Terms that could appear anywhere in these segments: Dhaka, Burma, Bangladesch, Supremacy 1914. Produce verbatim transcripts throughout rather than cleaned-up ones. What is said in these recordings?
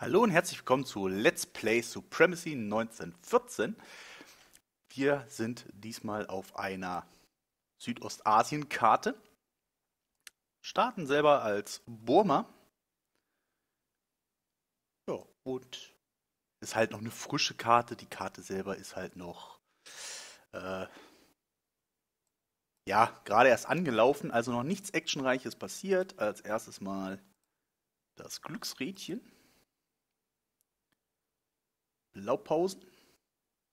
Hallo und herzlich willkommen zu Let's Play Supremacy neunzehnhundertvierzehn. Wir sind diesmal auf einer Südostasien-Karte. Starten selber als Burma. Ja, und ist halt noch eine frische Karte. Die Karte selber ist halt noch, äh, ja, gerade erst angelaufen. Also noch nichts Actionreiches passiert. Als erstes mal das Glücksrädchen. Blaupausen.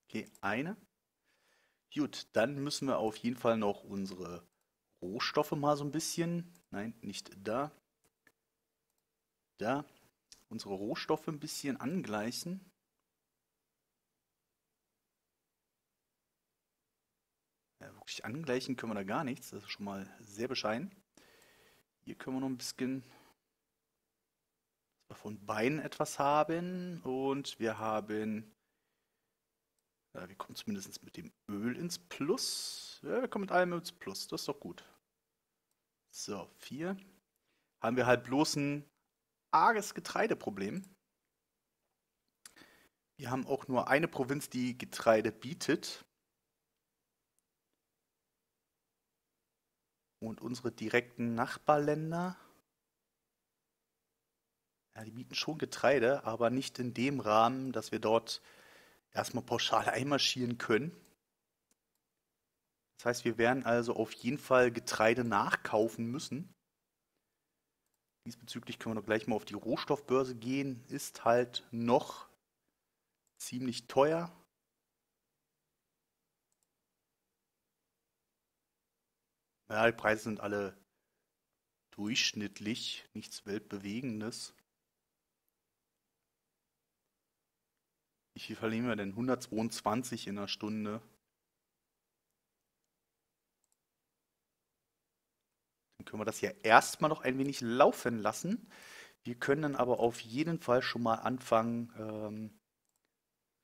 Okay, eine. Gut, dann müssen wir auf jeden Fall noch unsere Rohstoffe mal so ein bisschen, nein, nicht da, da, unsere Rohstoffe ein bisschen angleichen. Ja, wirklich angleichen können wir da gar nichts, das ist schon mal sehr bescheiden. Hier können wir noch ein bisschen von beiden etwas haben und wir haben, ja, wir kommen zumindest mit dem Öl ins Plus. Ja, wir kommen mit allem ins Plus, das ist doch gut. So, vier. Haben wir halt bloß ein arges Getreideproblem. Wir haben auch nur eine Provinz, die Getreide bietet. Und unsere direkten Nachbarländer, ja, die bieten schon Getreide, aber nicht in dem Rahmen, dass wir dort erstmal pauschal einmarschieren können. Das heißt, wir werden also auf jeden Fall Getreide nachkaufen müssen. Diesbezüglich können wir noch gleich mal auf die Rohstoffbörse gehen. Ist halt noch ziemlich teuer. Ja, die Preise sind alle durchschnittlich, nichts Weltbewegendes. Wie viel verlieren wir denn? hundertzweiundzwanzig in der Stunde. Dann können wir das ja erstmal noch ein wenig laufen lassen. Wir können dann aber auf jeden Fall schon mal anfangen, ähm,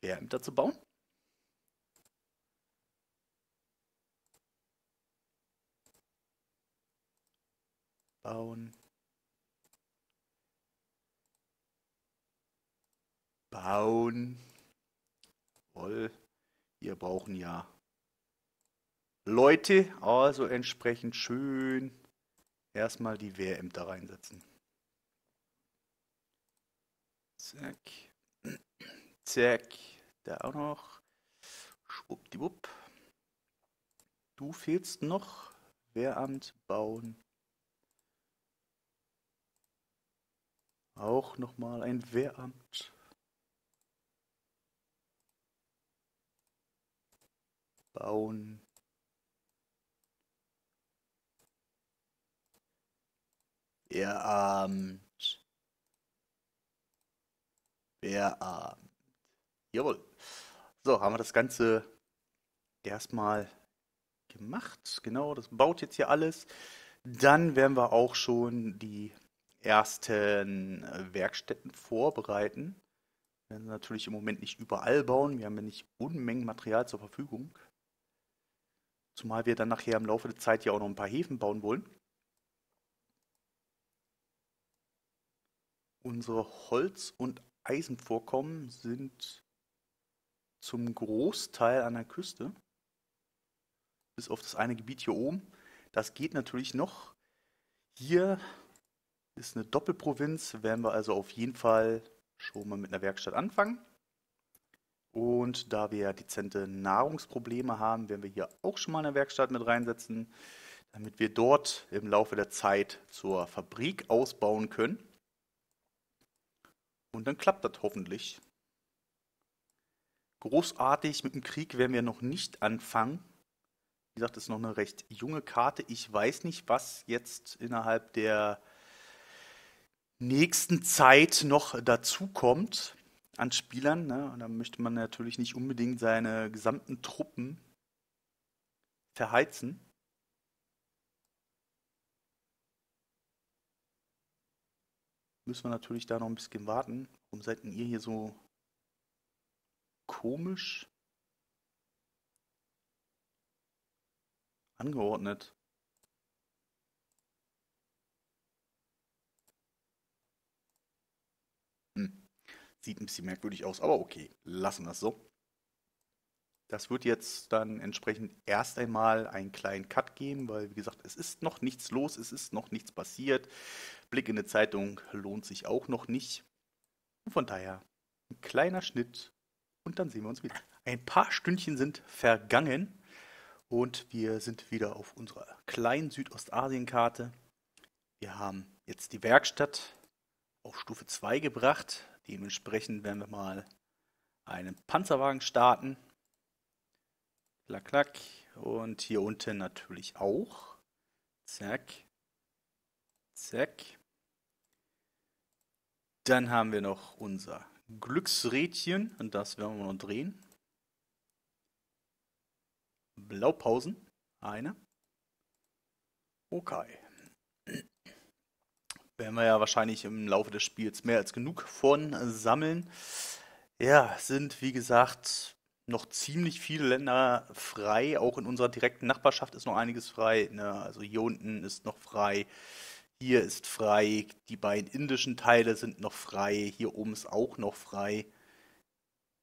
Wehrämter zu bauen. Bauen. Bauen. Wir brauchen ja Leute, also entsprechend schön erstmal die Wehrämter reinsetzen. Zack, zack, da auch noch. Schwuppdiwupp. Du fehlst noch. Wehramt bauen. Auch nochmal ein Wehramt. Bauen. Wehramt. Wehramt. Jawohl. So, haben wir das Ganze erstmal gemacht. Genau, das baut jetzt hier alles. Dann werden wir auch schon die ersten Werkstätten vorbereiten. Wir werden natürlich im Moment nicht überall bauen. Wir haben ja nicht Unmengen Material zur Verfügung. Zumal wir dann nachher im Laufe der Zeit ja auch noch ein paar Häfen bauen wollen. Unsere Holz- und Eisenvorkommen sind zum Großteil an der Küste. Bis auf das eine Gebiet hier oben. Das geht natürlich noch. Hier ist eine Doppelprovinz. Werden wir also auf jeden Fall schon mal mit einer Werkstatt anfangen. Und da wir dezente Nahrungsprobleme haben, werden wir hier auch schon mal eine Werkstatt mit reinsetzen, damit wir dort im Laufe der Zeit zur Fabrik ausbauen können. Und dann klappt das hoffentlich. Großartig mit dem Krieg werden wir noch nicht anfangen. Wie gesagt, das ist noch eine recht junge Karte. Ich weiß nicht, was jetzt innerhalb der nächsten Zeit noch dazu kommt an Spielern, ne? Und da möchte man natürlich nicht unbedingt seine gesamten Truppen verheizen. Müssen wir natürlich da noch ein bisschen warten. Warum seid denn ihr hier so komisch angeordnet? Hm. Sieht ein bisschen merkwürdig aus, aber okay, lassen wir es so. Das wird jetzt dann entsprechend erst einmal einen kleinen Cut geben, weil, wie gesagt, es ist noch nichts los, es ist noch nichts passiert. Blick in die Zeitung lohnt sich auch noch nicht. Und von daher ein kleiner Schnitt und dann sehen wir uns wieder. Ein paar Stündchen sind vergangen und wir sind wieder auf unserer kleinen Südostasien-Karte. Wir haben jetzt die Werkstatt auf Stufe zwei gebracht. Dementsprechend werden wir mal einen Panzerwagen starten. Klack, klack. Und hier unten natürlich auch. Zack. Zack. Dann haben wir noch unser Glücksrädchen. Und das werden wir noch drehen. Blaupausen. Eine. Okay. Werden wir ja wahrscheinlich im Laufe des Spiels mehr als genug von sammeln. Ja, sind wie gesagt noch ziemlich viele Länder frei. Auch in unserer direkten Nachbarschaft ist noch einiges frei. Ne? Also hier unten ist noch frei. Hier ist frei. Die beiden indischen Teile sind noch frei. Hier oben ist auch noch frei.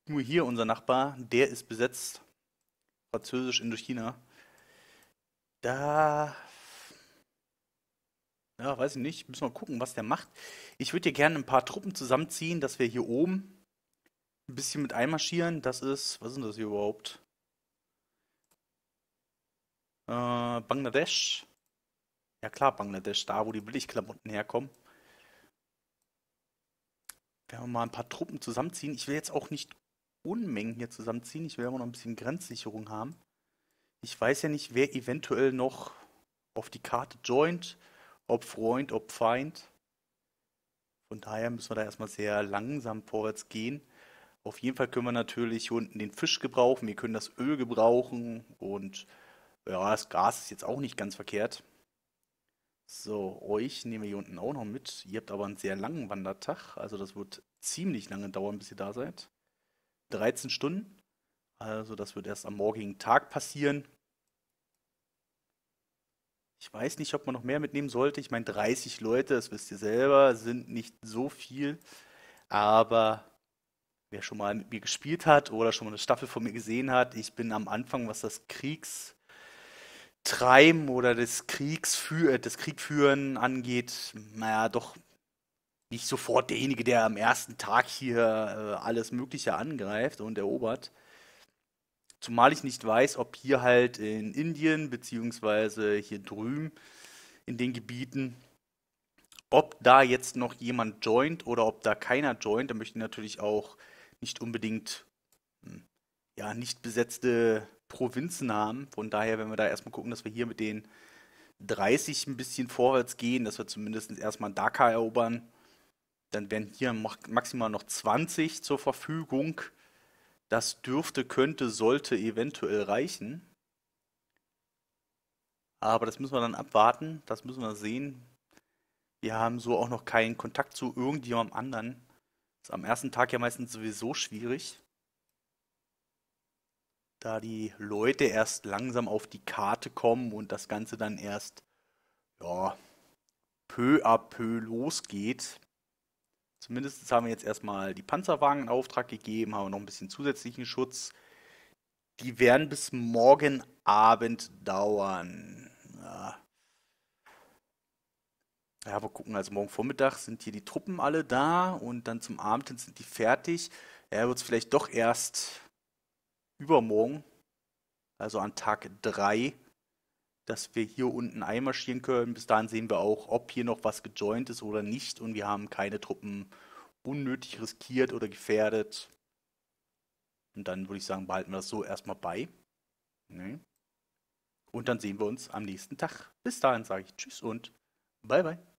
Nur hier unser Nachbar, der ist besetzt. Französisch-Indochina. Da... Ja, weiß ich nicht. Müssen wir mal gucken, was der macht. Ich würde hier gerne ein paar Truppen zusammenziehen, dass wir hier oben ein bisschen mit einmarschieren. Das ist, was ist das hier überhaupt? Äh, Bangladesch. Ja klar, Bangladesch, da wo die Billigklamotten herkommen. Werden wir mal ein paar Truppen zusammenziehen. Ich will jetzt auch nicht Unmengen hier zusammenziehen. Ich will immer noch ein bisschen Grenzsicherung haben. Ich weiß ja nicht, wer eventuell noch auf die Karte joint. Ob Freund, ob Feind. Von daher müssen wir da erstmal sehr langsam vorwärts gehen. Auf jeden Fall können wir natürlich hier unten den Fisch gebrauchen. Wir können das Öl gebrauchen. Und ja, das Gas ist jetzt auch nicht ganz verkehrt. So, euch nehmen wir hier unten auch noch mit. Ihr habt aber einen sehr langen Wandertag. Also das wird ziemlich lange dauern, bis ihr da seid. dreizehn Stunden. Also das wird erst am morgigen Tag passieren. Ich weiß nicht, ob man noch mehr mitnehmen sollte. Ich meine, dreißig Leute, das wisst ihr selber, sind nicht so viel. Aber wer schon mal mit mir gespielt hat oder schon mal eine Staffel von mir gesehen hat, ich bin am Anfang, was das Kriegstreiben oder das, Kriegsfü das Kriegführen angeht, naja, doch nicht sofort derjenige, der am ersten Tag hier äh, alles Mögliche angreift und erobert. Zumal ich nicht weiß, ob hier halt in Indien, beziehungsweise hier drüben in den Gebieten, ob da jetzt noch jemand joint oder ob da keiner joint. Da möchte ich natürlich auch nicht unbedingt ja, nicht besetzte Provinzen haben. Von daher werden wir da erstmal gucken, dass wir hier mit den dreißig ein bisschen vorwärts gehen, dass wir zumindest erstmal Dhaka erobern. Dann wären hier maximal noch zwanzig zur Verfügung. Das dürfte, könnte, sollte eventuell reichen. Aber das müssen wir dann abwarten. Das müssen wir sehen. Wir haben so auch noch keinen Kontakt zu irgendjemandem anderen. Das ist am ersten Tag ja meistens sowieso schwierig. Da die Leute erst langsam auf die Karte kommen und das Ganze dann erst ja, peu à peu losgeht. Zumindest haben wir jetzt erstmal die Panzerwagen in Auftrag gegeben, haben noch ein bisschen zusätzlichen Schutz. Die werden bis morgen Abend dauern. Ja, ja wir gucken, also morgen Vormittag sind hier die Truppen alle da und dann zum Abend hin sind die fertig. Ja, wird es vielleicht doch erst übermorgen, also an Tag drei, dass wir hier unten einmarschieren können. Bis dahin sehen wir auch, ob hier noch was gejoint ist oder nicht. Und wir haben keine Truppen unnötig riskiert oder gefährdet. Und dann würde ich sagen, behalten wir das so erstmal bei. Und dann sehen wir uns am nächsten Tag. Bis dahin sage ich Tschüss und Bye Bye.